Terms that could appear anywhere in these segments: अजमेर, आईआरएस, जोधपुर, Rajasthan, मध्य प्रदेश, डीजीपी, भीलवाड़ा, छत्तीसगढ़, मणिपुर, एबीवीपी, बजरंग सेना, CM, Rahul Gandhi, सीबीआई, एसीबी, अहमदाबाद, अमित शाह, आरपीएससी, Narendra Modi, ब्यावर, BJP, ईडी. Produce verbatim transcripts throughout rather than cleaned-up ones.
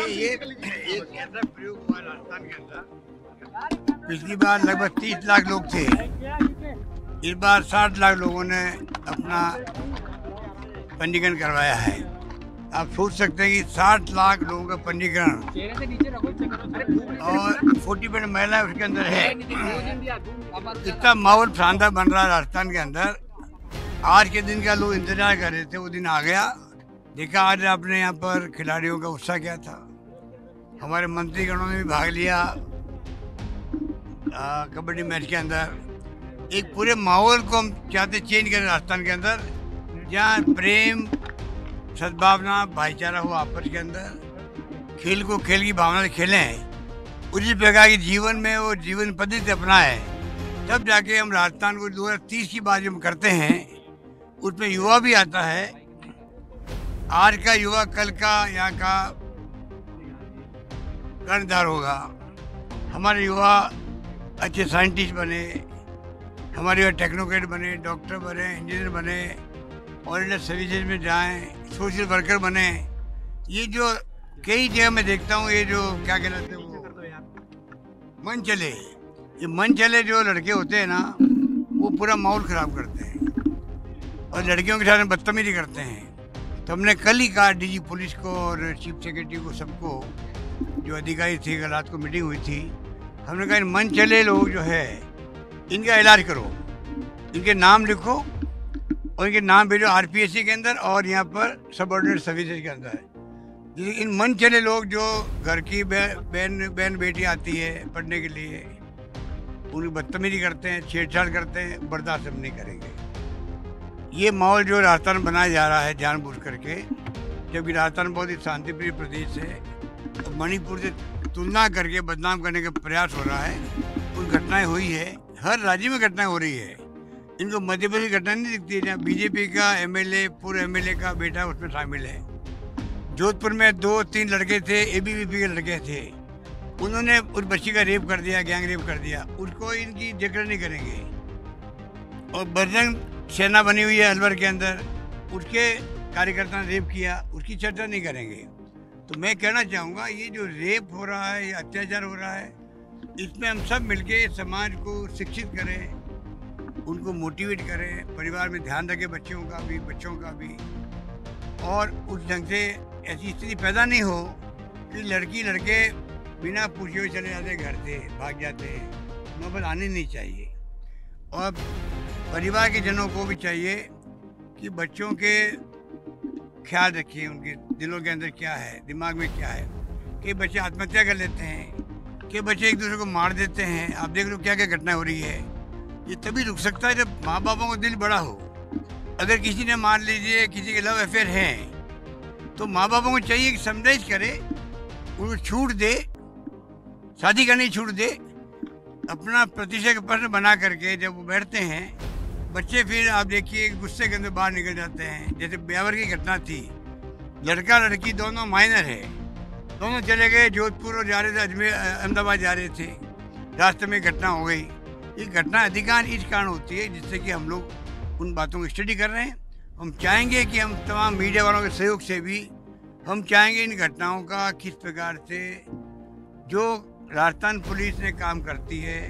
ये कैसा प्रयोग हुआ राजस्थान के अंदर? पिछली बार लगभग तीस लाख लोग थे, इस बार साठ लाख लोगों ने अपना पंजीकरण करवाया है। आप सोच सकते हैं कि साठ लाख लोगों का पंजीकरण और फोर्टी परसेंट महिलाएं उसके अंदर है। इतना माहौल शानदार बन रहा है राजस्थान के अंदर। आज के दिन का लोग इंतजार कर रहे थे, वो दिन आ गया। देखा आज आपने यहाँ पर खिलाड़ियों का उत्साह क्या था, हमारे मंत्रीगणों ने भी भाग लिया कबड्डी मैच के अंदर। एक पूरे माहौल को हम चाहते चेंज करें राजस्थान के अंदर, जहाँ प्रेम, सद्भावना, भाईचारा हो आपस के अंदर, खेल को खेल की भावना से खेलें, उसी प्रकार के जीवन में वो जीवन पद्धति अपनाएं, तब जाके हम राजस्थान को दो हज़ार तीस की बात हम करते हैं, उसमें युवा भी आता है। आज का युवा कल का यहाँ का कर्णधार होगा। हमारे युवा अच्छे साइंटिस्ट बने, हमारे युवा टेक्नोक्रेट बने, डॉक्टर बने, इंजीनियर बने, ऑल सर्विसेज में जाएं, सोशल वर्कर बने। ये जो कई जगह मैं देखता हूँ, ये जो क्या कहलाते हैं वो मन चले, ये मन चले जो लड़के होते हैं ना, वो पूरा माहौल ख़राब करते हैं और लड़कियों के साथ बदतमीजी करते हैं। तो हमने कल ही कहा डीजी पुलिस को और चीफ सेक्रेटरी को, सबको जो अधिकारी थे, रात को मीटिंग हुई थी, हमने कहा इन मन चले लोग जो है इनका इलाज करो, इनके नाम लिखो और इनके नाम भेजो आरपीएससी के अंदर और यहाँ पर सबऑर्डिनेट सर्विसेज के अंदर। लेकिन इन मन चले लोग जो घर की बहन बहन बेटी आती है पढ़ने के लिए, उनकी बदतमीजी करते हैं, छेड़छाड़ करते हैं, बर्दाश्त हम नहीं करेंगे। ये माहौल जो राजस्थान बनाया जा रहा है जानबूझ करके, जबकि राजस्थान बहुत ही शांतिप्रिय प्रदेश है, तो मणिपुर से तुलना करके बदनाम करने का प्रयास हो रहा है। कुछ घटनाएं हुई है, हर राज्य में घटनाएं हो रही है, इनको मध्य प्रदेश की घटना नहीं दिखती है, जहाँ बीजेपी का एमएलए, पूर्व एमएलए का बेटा उसमें शामिल है। जोधपुर में दो तीन लड़के थे, एबीवीपी के लड़के थे, उन्होंने उस बच्ची का रेप कर दिया, गैंग रेप कर दिया, उसको इनकी जिक्र नहीं करेंगे। और बजरंग सेना बनी हुई है अलवर के अंदर, उसके कार्यकर्ता ने रेप किया, उसकी चर्चा नहीं करेंगे। तो मैं कहना चाहूँगा ये जो रेप हो रहा है, ये अत्याचार हो रहा है, इसमें हम सब मिलके समाज को शिक्षित करें, उनको मोटिवेट करें, परिवार में ध्यान रखें बच्चों का भी बच्चों का भी और उस ढंग से ऐसी स्थिति पैदा नहीं हो कि लड़की लड़के बिना पूछे हुए चले जाते घर से, भाग जाते हैं। नौबत आनी नहीं चाहिए। और परिवार के जनों को भी चाहिए कि बच्चों के ख्याल रखिए, उनके दिलों के अंदर क्या है, दिमाग में क्या है। कि बच्चे आत्महत्या कर लेते हैं, कि बच्चे एक दूसरे को मार देते हैं, आप देख लो क्या क्या घटना हो रही है। ये तभी रुक सकता है जब माँ बापों का दिल बड़ा हो। अगर किसी ने, मान लीजिए किसी के लव अफेयर हैं, तो माँ बापों को चाहिए कि समझाइश करे, उनको छूट दे, शादी करने छूट दे, अपना प्रतिशत प्रश्न बना करके। जब वो बैठते हैं बच्चे, फिर आप देखिए गुस्से के अंदर बाहर निकल जाते हैं। जैसे ब्यावर की घटना थी, लड़का लड़की दोनों माइनर है, दोनों चले गए जोधपुर और जा रहे थे अजमेर, अहमदाबाद जा रहे थे, रास्ते में घटना हो गई। ये घटना अधिकांश इस कारण होती है जिससे कि हम लोग उन बातों को स्टडी कर रहे हैं। हम चाहेंगे कि हम तमाम मीडिया वालों के सहयोग से भी हम चाहेंगे इन घटनाओं का किस प्रकार से जो राजस्थान पुलिस ने काम करती है,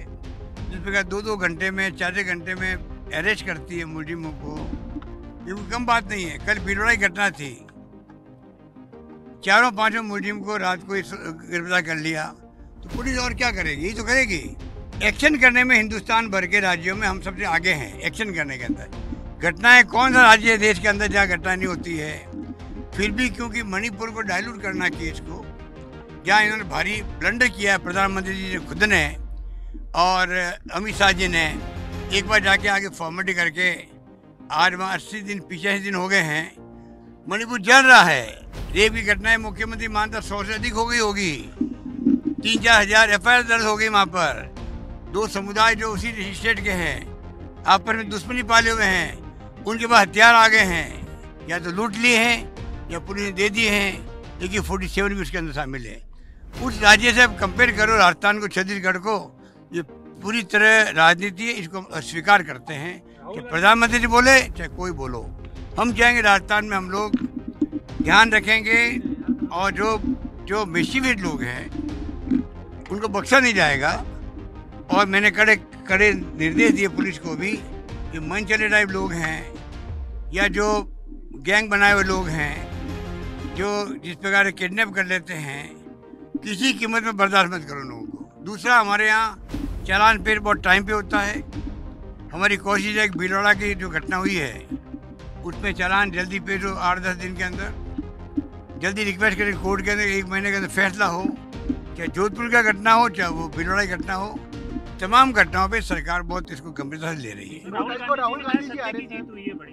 जिस प्रकार दो दो घंटे में, चार चार घंटे में अरेस्ट करती है मुलजिमों को, ये कोई कम बात नहीं है। कल भीलवाड़ा की घटना थी, चारों पांचों मुलजिम को रात को गिरफ्तार कर लिया, तो पुलिस और क्या करेगी? ये तो करेगी। एक्शन करने में हिंदुस्तान भर के राज्यों में हम सबसे आगे हैं। एक्शन करने के अंदर घटनाएं, कौन सा राज्य है देश के अंदर जहाँ घटना नहीं होती है? फिर भी क्योंकि मणिपुर को डायलूट करना केस को, जहाँ इन्होंने भारी ब्लंडर किया है प्रधानमंत्री जी ने खुद ने और अमित शाह जी ने, एक बार जाके आगे फॉर्मेलिटी करके आज वहाँ अस्सी दिन पिचासी दिन हो गए हैं। मणिपुर जल रहा है, रेप की घटनाएं मुख्यमंत्री मानता सौ से अधिक हो गई होगी, तीन चार हजार एफ आई आर दर्ज हो गई वहाँ पर। दो समुदाय जो उसी स्टेट के हैं, आपस में दुश्मनी पाले हुए हैं, उनके पास हथियार आ गए हैं, या तो लूट लिए हैं या पुलिस ने दे दिए हैं। देखिए फोर्टी सेवन भी उसके अंदर शामिल है। उस राज्य से आप कंपेयर करो राजस्थान को, छत्तीसगढ़ को, ये पूरी तरह राजनीति है। इसको अस्वीकार करते हैं कि प्रधानमंत्री जी बोले चाहे कोई बोलो। हम चाहेंगे राजस्थान में हम लोग ध्यान रखेंगे और जो जो मिशीविड लोग हैं उनको बख्शा नहीं जाएगा। और मैंने कड़े कड़े निर्देश दिए पुलिस को भी कि मन चले टाइप लोग हैं या जो गैंग बनाए हुए लोग हैं जो जिस प्रकार किडनैप कर लेते हैं, किसी कीमत में बर्दाश्त मत करो लोगों को। दूसरा, हमारे यहाँ चालान पेड़ बहुत टाइम पे होता है। हमारी कोशिश है कि भिलवाड़ा की जो घटना हुई है उसमें चालान जल्दी पे जो आठ दस दिन के अंदर जल्दी रिक्वेस्ट करें कोर्ट के अंदर, एक महीने के अंदर फैसला हो। चाहे जोधपुर का घटना हो, चाहे वो भिलवाड़ा की घटना हो, तमाम घटनाओं पे सरकार बहुत इसको गंभीरता से ले रही है। राहुल गांधी की आरएस है तो ये बड़ी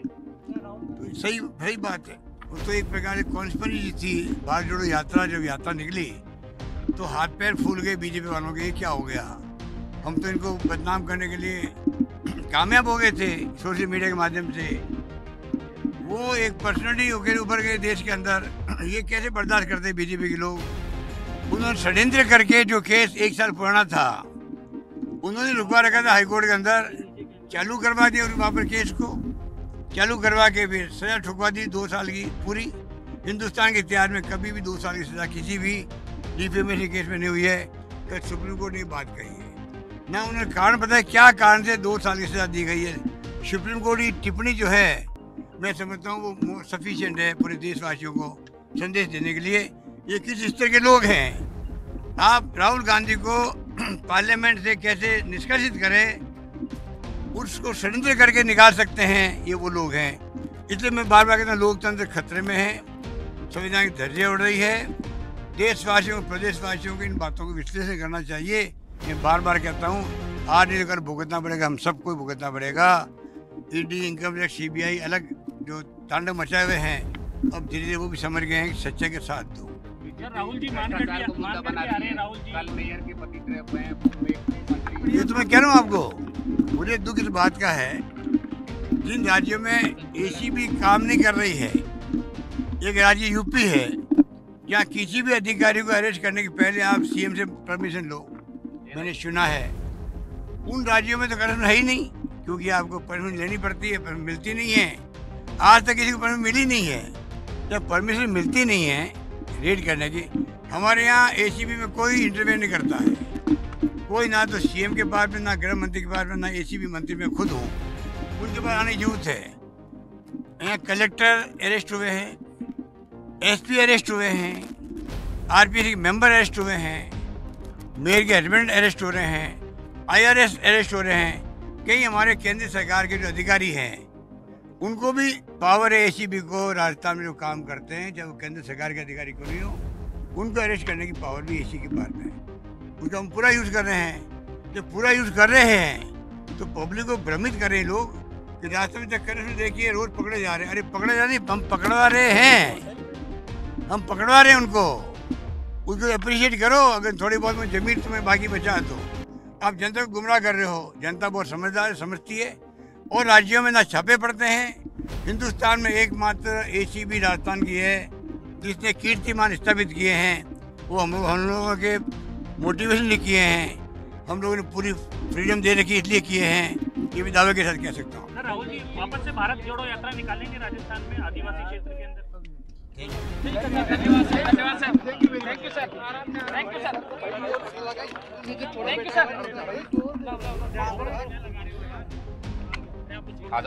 सही सही बात है। वो तो एक प्रकार की कॉन्स्पिरेसी थी। भारत जोड़ो यात्रा जब यात्रा निकली तो हाथ पैर फूल गए बीजेपी वालों के, क्या हो गया, हम तो इनको बदनाम करने के लिए कामयाब हो गए थे सोशल मीडिया के माध्यम से। वो एक पर्सनैलिटी होकर ऊपर गए देश के अंदर। ये कैसे बर्दाश्त करते बीजेपी के लोग। उन्होंने षड्यंत्र करके जो केस एक साल पुराना था उन्होंने रुकवा रखा था हाईकोर्ट के अंदर, चालू करवा दिया वहाँ पर केस को, चालू करवा के फिर सजा ठुकवा दी दो साल की पूरी। हिंदुस्तान के इतिहास में कभी भी दो साल की सजा किसी भी डिफेमेशन केस में नहीं हुई है। तो सुप्रीम कोर्ट ने बात कही है ना, उन्हें कारण पता है क्या कारण से दो साल की सजा दी गई है। सुप्रीम कोर्ट की टिप्पणी जो है मैं समझता हूँ वो सफिशिएंट है पूरे देशवासियों को संदेश देने के लिए। ये किस स्तर के लोग हैं। आप राहुल गांधी को पार्लियामेंट से कैसे निष्कासित करें, उसको षड्यंत्र करके निकाल सकते हैं, ये वो लोग हैं। इसलिए मैं बार बार कहता हूँ लोकतंत्र खतरे में है, संविधान की धज्जियां उड़ रही है। देशवासियों प्रदेशवासियों को इन बातों को विश्लेषण करना चाहिए। मैं बार बार कहता हूँ आज नहीं कर भुगतना पड़ेगा, हम सबको भुगतना पड़ेगा। ईडी, इनकम टैक्स, सीबीआई अलग जो तांडव मचाए हुए हैं, अब धीरे धीरे वो भी समझ गए हैं कि सच्चे के साथ दो। राहुल जी मान कर ये तो मैं कह रहा हूँ आपको, मुझे दुख इस बात का है जिन राज्यों में एसीबी काम नहीं कर रही है। एक राज्य यूपी है जहाँ किसी भी अधिकारी को अरेस्ट करने के पहले आप सीएम से परमिशन लो, मैंने सुना है। उन राज्यों में तो करप्शन है ही नहीं, क्योंकि आपको परमिशन लेनी पड़ती है, परमिशन मिलती नहीं है। आज तक किसी को परमिशन मिली नहीं है। जब परमिशन मिलती नहीं है रेड करने की, हमारे यहाँ एसीबी में कोई इंटरव्यू नहीं करता है, कोई ना तो सीएम के पास में, ना गृह मंत्री के पास में, ना एसीबी मंत्री में खुद हो, उनके पास आने जरूरत है। यहाँ कलेक्टर अरेस्ट हुए हैं, एसपी अरेस्ट हुए हैं, आरपीएस के मेंबर अरेस्ट हुए हैं, मेयर के हस्बैंड अरेस्ट हो रहे हैं, आईआरएस अरेस्ट हो रहे हैं। कई हमारे केंद्र सरकार के जो अधिकारी हैं उनको भी पावर है एसीबी को, राजस्थान में जो काम करते हैं, जब केंद्र सरकार के अधिकारी को नहीं हो, उनको अरेस्ट करने की पावर भी एसीबी के पास में है। उनका हम पूरा यूज़ कर रहे हैं। जब पूरा यूज़ कर रहे हैं तो पब्लिक को भ्रमित कर रहे हैं लोग कि रास्ते में चक्कर में देखिए रोज़ पकड़े जा रहे हैं। अरे पकड़े जा रहे, हम पकड़वा रहे हैं, हम पकड़वा रहे हैं उनको। उनको अप्रिशिएट करो, अगर थोड़ी बहुत में जमीन तुम्हें बाकी बचा तो। आप जनता को गुमराह कर रहे हो। जनता बहुत समझदार समझती है और राज्यों में ना छापे पड़ते हैं। हिंदुस्तान में एकमात्र ए सी बी राजस्थान की है जिसने कीर्तिमान स्थापित किए हैं। वो हम हम लोगों के मोटिवेशन लिए किए हैं, हम लोगों ने पूरी फ्रीडम दे रखी इसलिए किए हैं, ये भी दावे के साथ कह सकता हूँ। राहुल जी वापस से भारत जोड़ो यात्रा निकालेंगे राजस्थान में आदिवासी क्षेत्र के अंदर। धन्यवाद सर, थैंक यू सर।